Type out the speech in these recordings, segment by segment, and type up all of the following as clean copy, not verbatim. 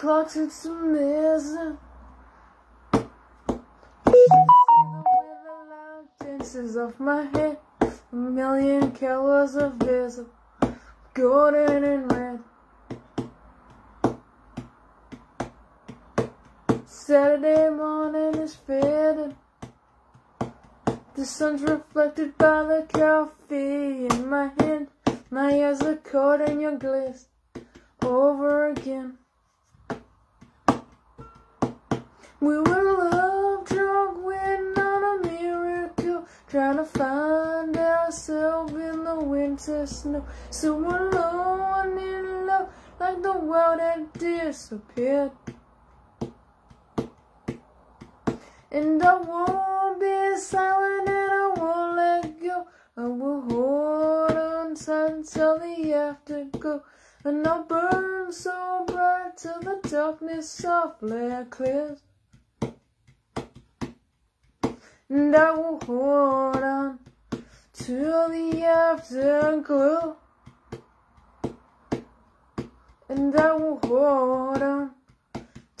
o'clock took some medicine. Tensions off my head, a million colors of this, golden and red. Saturday morning is fading. The sun's reflected by the coffee in my hand. My eyes are caught in your glaze over again. We were love drunk, waiting on a miracle, trying to find ourselves in the winter snow. So alone in love, like the world had disappeared. And I won't be silent, and I won't let go. I will hold on tight until the afterglow. And I'll burn so bright till the darkness softly clears. And I will hold on till the afterglow. And I will hold on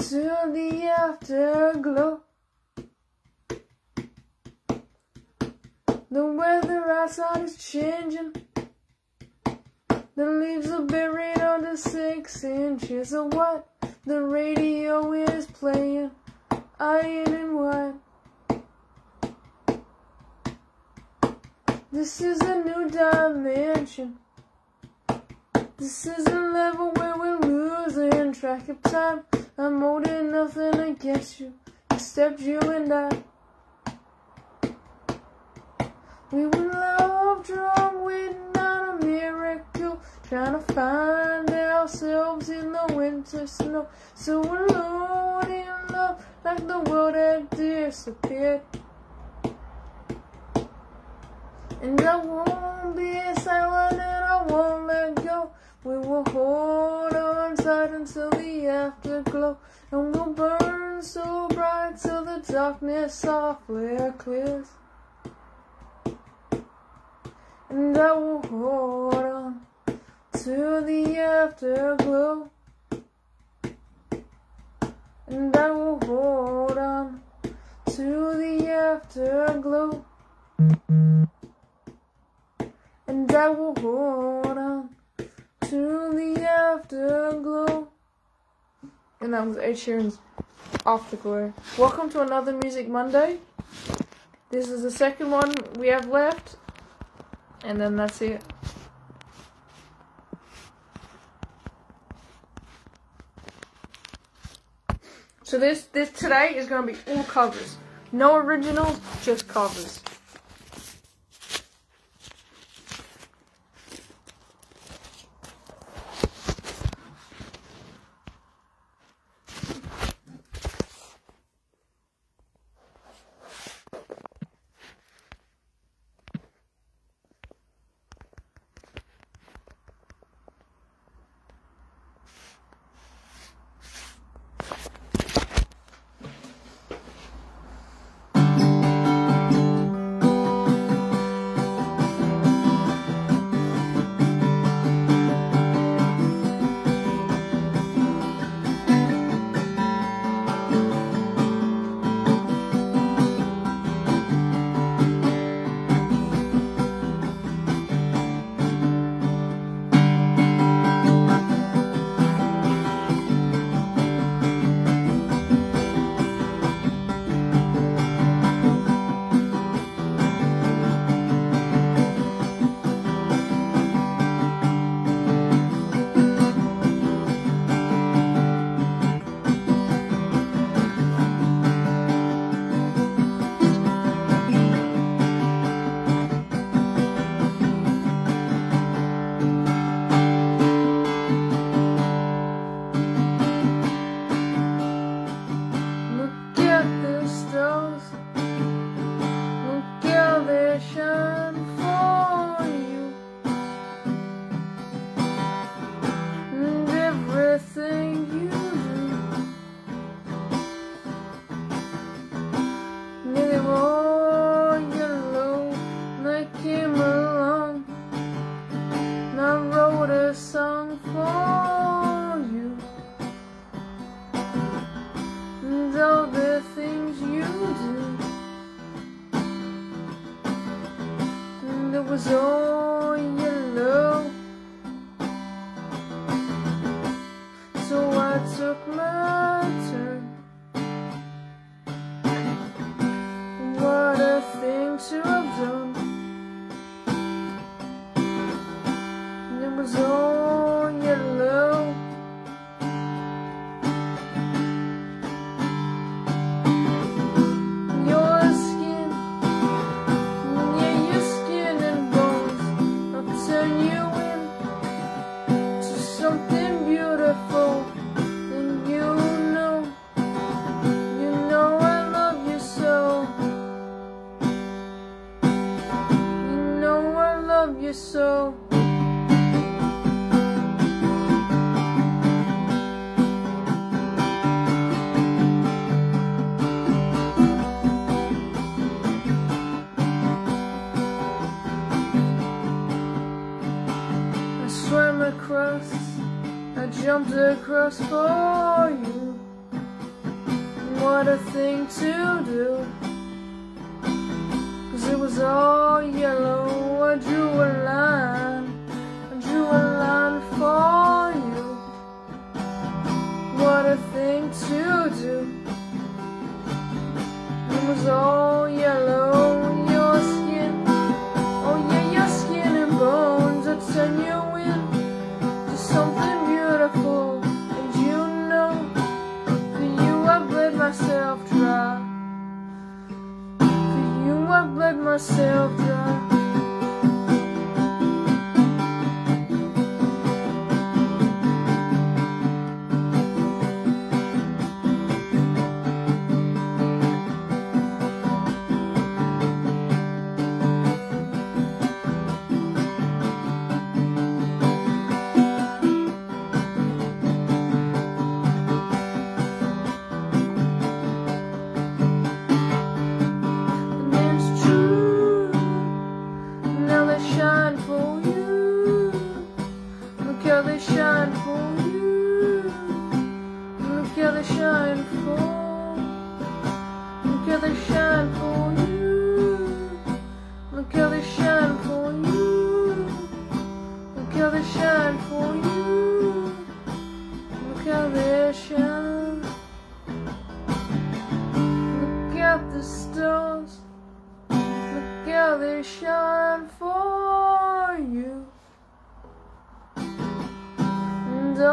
till the afterglow. The weather outside is changing. The leaves are buried under 6 inches of what? The radio is playing Iron and White. This is a new dimension. This is a level where we're losing track of time. I'm old and nothing against you except you and I. We were love drunk, waiting on a miracle, trying to find ourselves in the winter snow. So alone in love, like the world had disappeared. And I won't be silent, and I won't let go. We will hold on tight until the afterglow. And we'll burn so bright till the darkness softly clears. And I will hold on to the afterglow. And I will hold on to the afterglow. And I will hold on to the afterglow. And that was Ed Sheeran's Afterglow. Welcome to another Music Monday. This is the second one we have left. And then that's it. So this today is going to be all covers. No originals, just covers. Song for you. was all you know. So I took my turn. What a thing to have done. It was all you know. So I swam across, I jumped across for you. What a thing to do, 'cause it was all yellow. I drew a line, I drew a line for you. What a thing to do. It was all yellow in your skin. Oh yeah, your skin and bones, I turn you in to something beautiful. And you know for you I bled myself dry. For you I bled myself dry.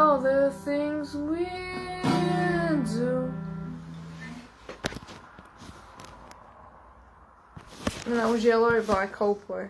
All the things we do. And that was Yellow by Coldplay.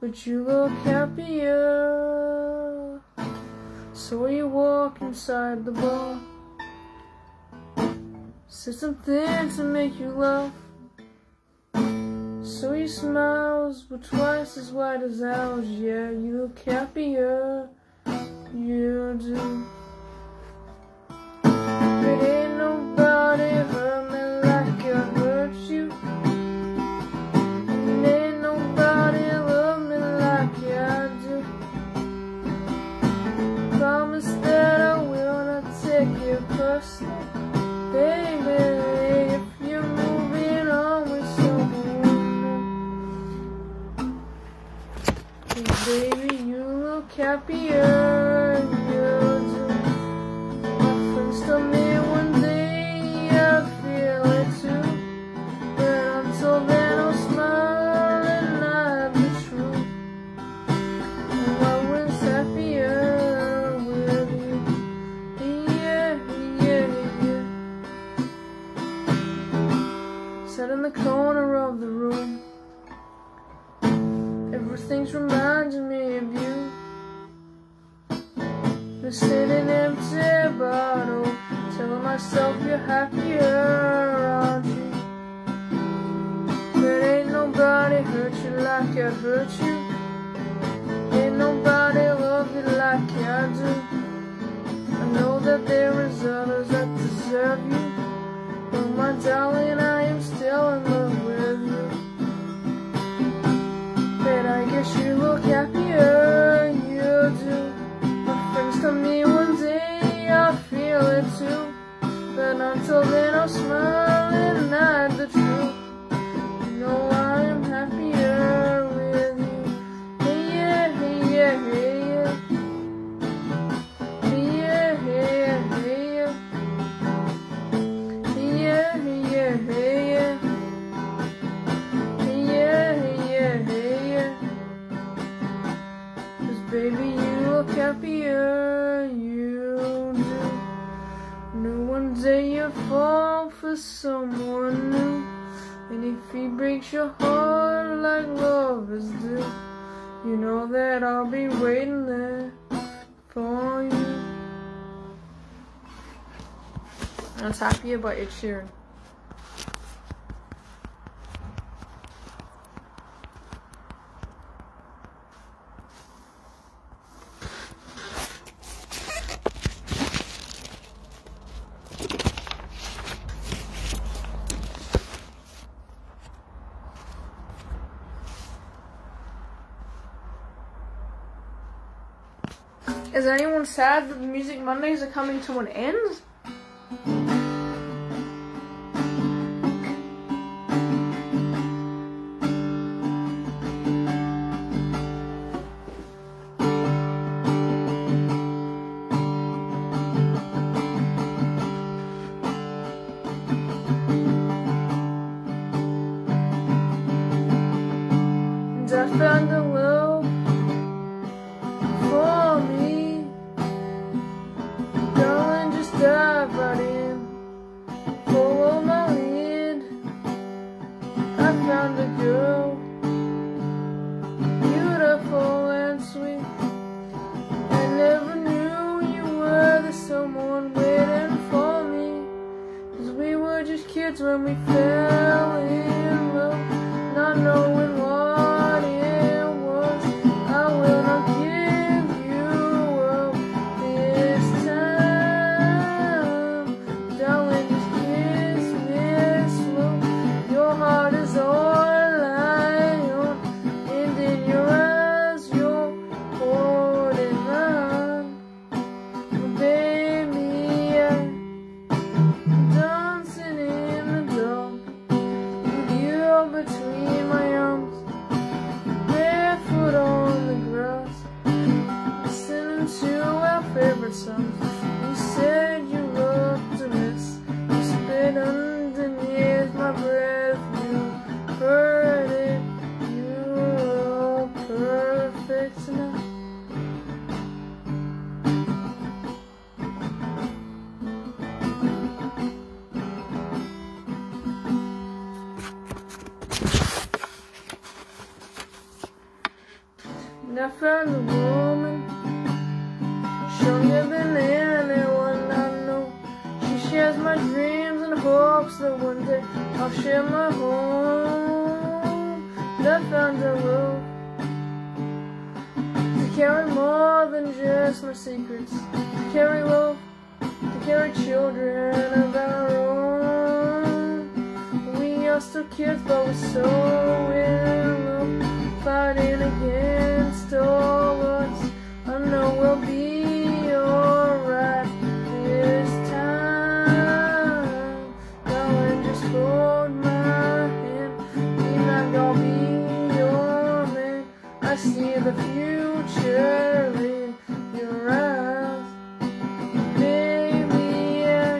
But you look happier, so you walk inside the bar. Said something to make you laugh, so your smiles were twice as wide as ours. Yeah, you look happier, you do. But ain't nobody hurt me like I hurt you. Baby, if you're moving on with someone, baby, you look happier. You do. My friends tell me one day I'll feel it too, but until then I'll smile and not be true. I'm always happier. Yeah, sat in the corner of the room. Everything's reminding me of you. Just in an empty bottle, telling myself you're happier, aren't you? But ain't nobody hurt you like I hurt you. Ain't nobody love you like I do. I know that there is others that deserve you, but my darling, I am still in love with you. But I guess you look happier, you do. My friends tell me one day I'll feel it too, but until then I'll smile and hide the truth. You know I am happier with you. Hey yeah, hey yeah, hey yeah. Hey yeah, hey yeah, hey yeah. Hey yeah, hey yeah, hey yeah. Hey yeah, hey yeah, hey yeah. 'Cause baby, you look happier, you do. No one day you fall for someone new, and if he breaks your heart like lovers do, you know that I'll be waiting there for you. That's Happier by Ed Sheeran. Is anyone sad that the Music Mondays are coming to an end? And I found a love for me. Dive right in, follow my lead. I found a girl, beautiful and sweet. I never knew you were the someone waiting for me, 'cause we were just kids when we fell in love, not knowing what it was. I will not give you up this time. You said you loved to miss. You spit underneath my breath. You heard it. You were all perfect enough. And I found a woman stronger than anyone I know. She shares my dreams and hopes that one day I'll share my home. And I found a love to carry more than just my secrets, to carry love, to carry children of our own. We are still kids, but we're so in love, fighting against all odds. I know we'll be alright this time. Darling, just hold my hand. Mean I'm gonna be your man. I see the future in your eyes, baby. Yeah.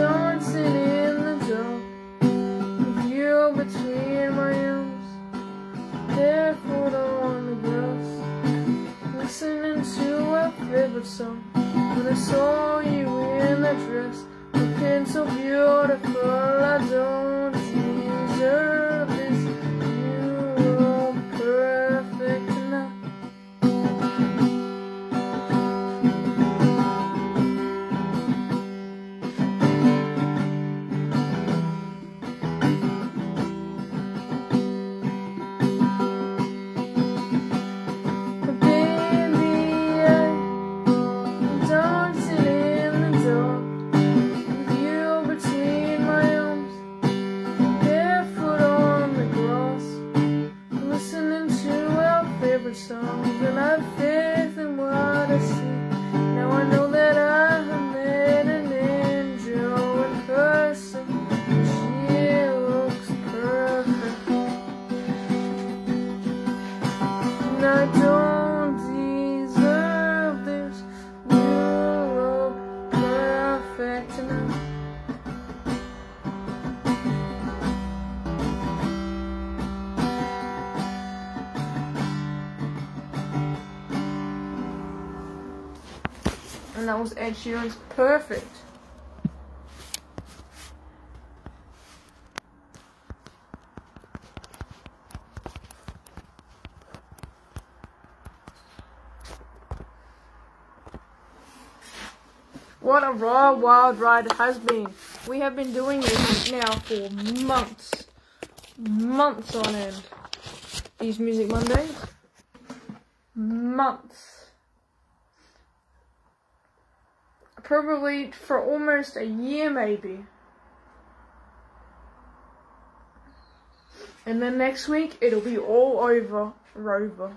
Don't sit in the dark with you between my arms, barefoot on the grass, listening to our favorite song. When I saw you in that dress, looking so beautiful, I don't And that was Ed Sheeran's Perfect. What a raw, wild ride it has been. We have been doing this now for months. Months on end. These Music Mondays. Months. Probably for almost a year, maybe. And then next week, it'll be all over, Rover.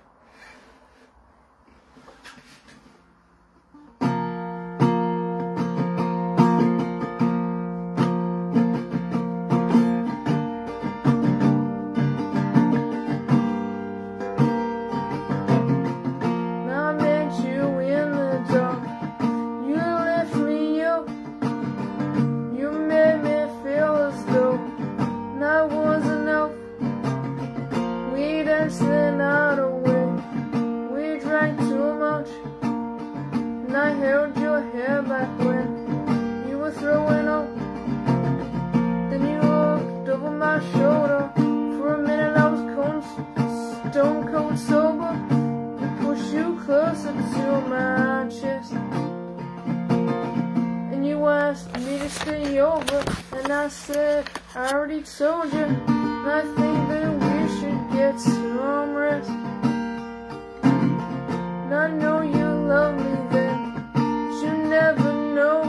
I said, I already told you, and I think that we should get some rest. And I know you love me then, but you never know.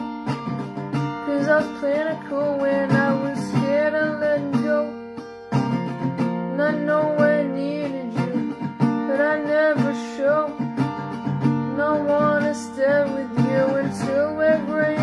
Cause I was playing it cool when I was scared of letting go. And I know I needed you, but I never show. And I wanna stay with you until we're great.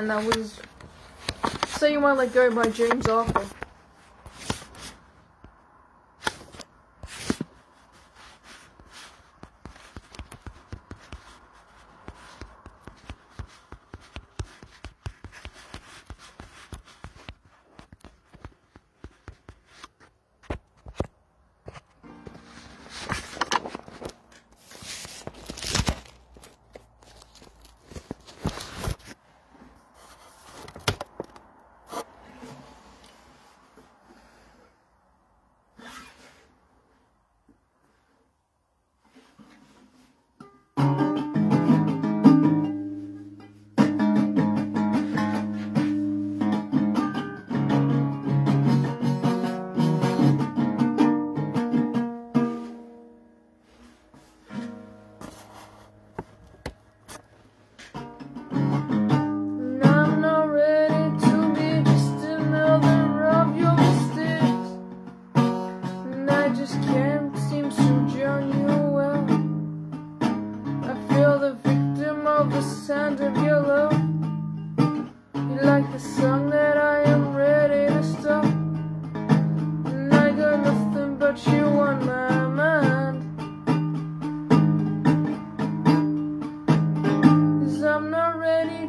That was Say You Won't Let Go by James Arthur.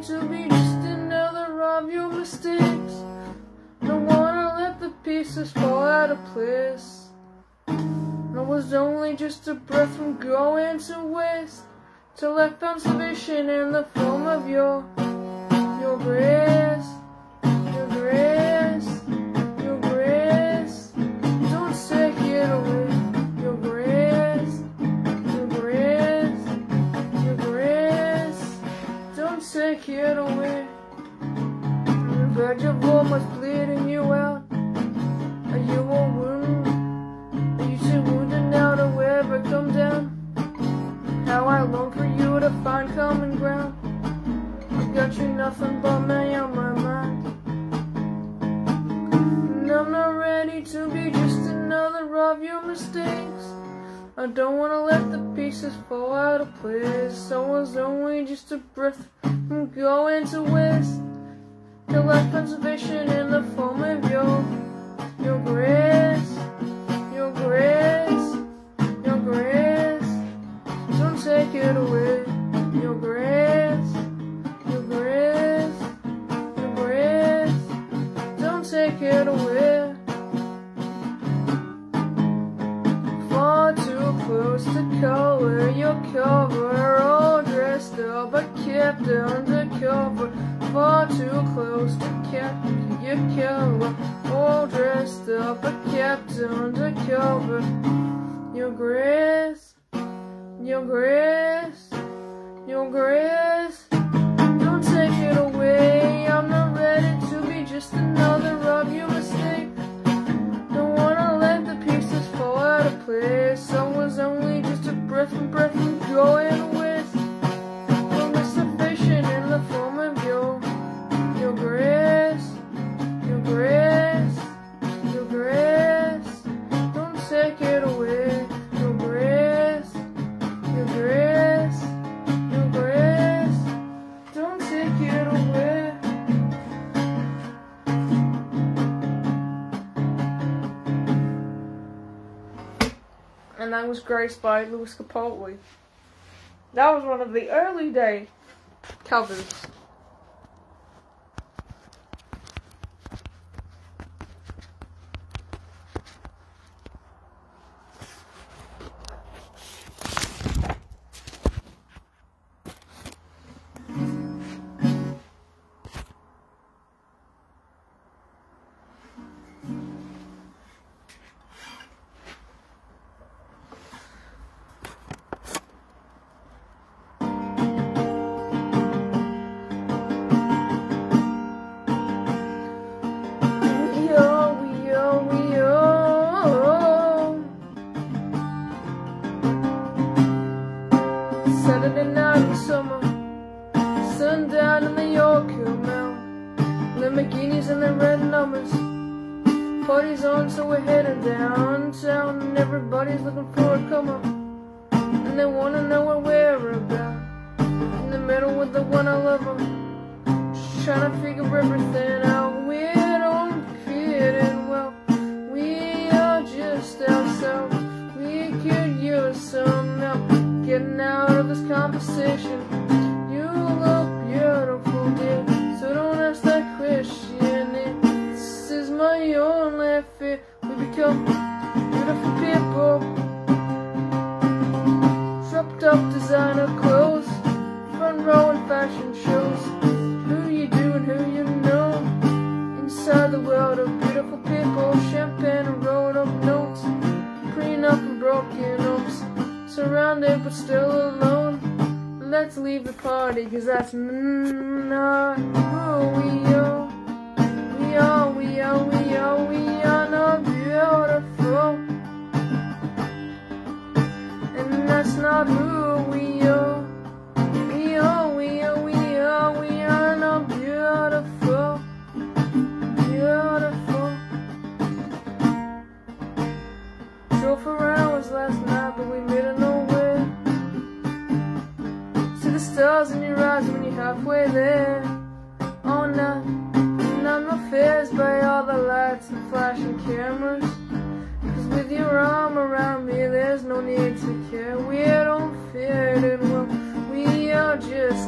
to be just another of your mistakes. Don't wanna let the pieces fall out of place. No, it was only just a breath from going to waste, till I found salvation in the form of your grace. Your grace, your grace, don't take it away. Your grace, your grace, your grace, don't take it away. You've had your blood was bleeding you out. Are you a wound? Are you too wounded now to ever come down? Now I long for you to find common ground. I've got you nothing but me on my mind, and I'm not ready to be just another of your mistakes. I don't wanna let the pieces fall out of place. So I was only just a breath from going to waste, till I found salvation in the form of your grace. Your grace, your grace, take it away. Your grace, your grace, your grace, don't take it away. Far too close to color your cover, all dressed up but kept undercover. Far too close to capture your color, all dressed up but kept undercover. Your grace, your grace, your grace, don't take it away. I'm not ready to be just another of your mistakes. Don't wanna let the pieces fall out of place. I was only just a breath from going with from the salvation in the form of your grace, your grace, your grace, don't take it away. Your grace, don't take it away. And that was graced by Lewis Capaldi. That was one of the early day covers.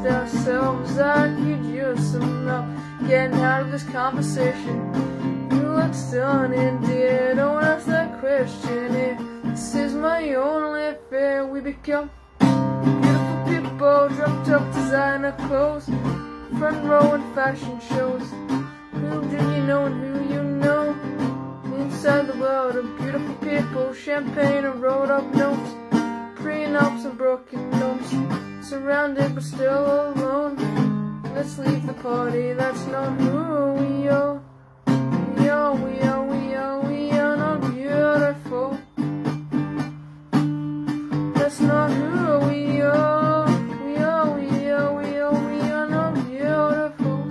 Ourselves, I could listen up, getting out of this conversation. You look stunning, dear, don't ask that question here. This is my only fear. We become beautiful people, dropped up designer clothes, front row in fashion shows. Who do you know and who you know? Inside the world of beautiful people, champagne and rolled up notes, prenups and broken notes, surrounded but still alone. Let's leave the party, that's not who we are. We are, we are, we are, we are not beautiful. That's not who we are. We are, we are, we are, we are not beautiful.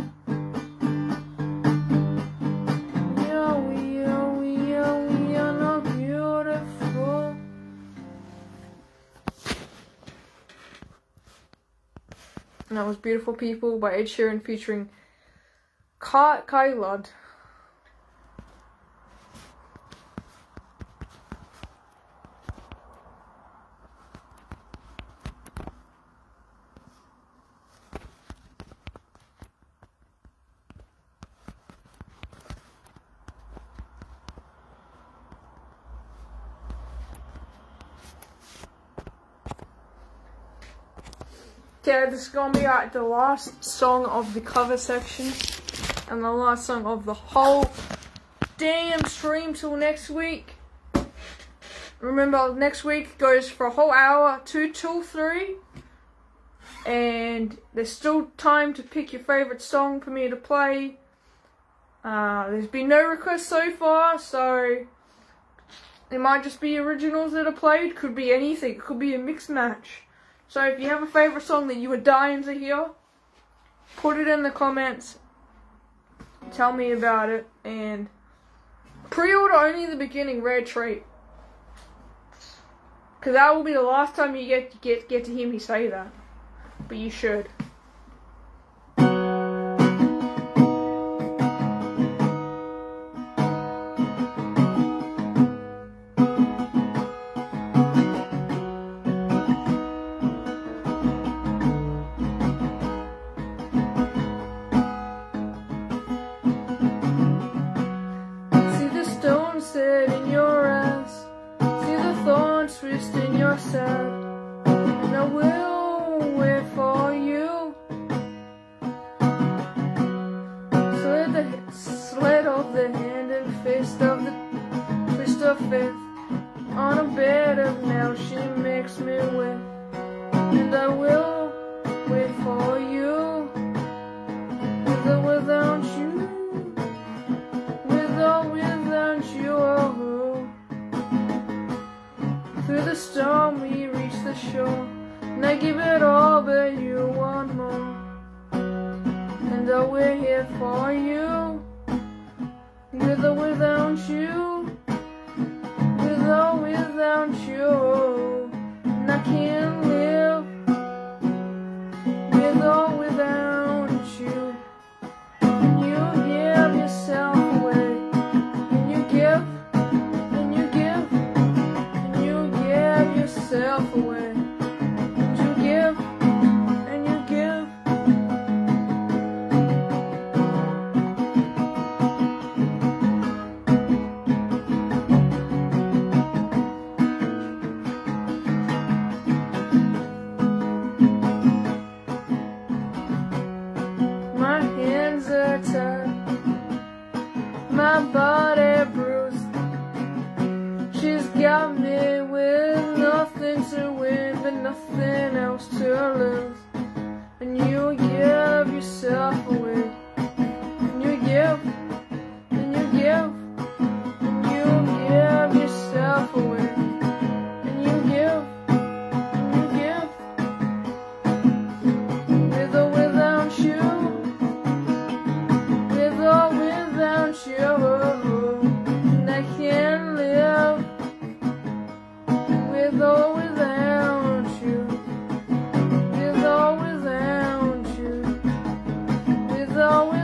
We are, we are, we are, we are not beautiful. And that was Beautiful People by Ed Sheeran featuring Kai Lud. Yeah, this is going to be like the last song of the cover section and the last song of the whole damn stream till next week. Remember, next week goes for a whole hour, 2 till 3, and there's still time to pick your favourite song for me to play. There's been no requests so far, so it might just be originals that are played. Could be anything, it could be a mixed match. So if you have a favourite song that you were dying to hear, put it in the comments, tell me about it, and pre-order only the beginning, rare treat. Because that will be the last time you get to hear me say that. But you should. With or without you.